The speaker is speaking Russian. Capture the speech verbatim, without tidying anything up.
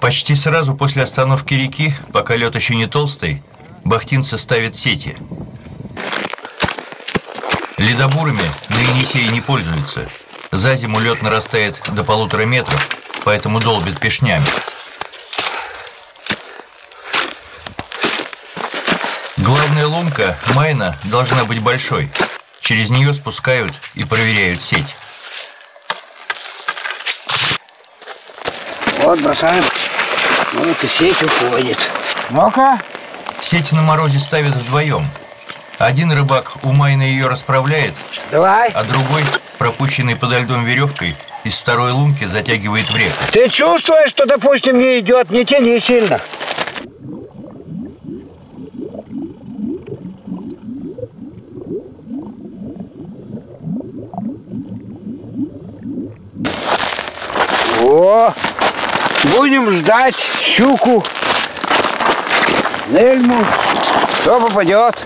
Почти сразу после остановки реки, пока лед еще не толстый, бахтинцы ставят сети. Ледобурами на Енисее не пользуются. За зиму лед нарастает до полутора метров, поэтому долбят пешнями. Главная ломка, майна, должна быть большой. Через нее спускают и проверяют сеть. Вот, бросаем. Вот и сеть уходит. Ну-ка. Сеть на морозе ставят вдвоем. Один рыбак у майны ее расправляет, давай, а другой, пропущенный под льдом веревкой, из второй лунки затягивает в реку. Ты чувствуешь, что, допустим, не идет, не тяни сильно. О, будем ждать щуку, нельму, кто попадет.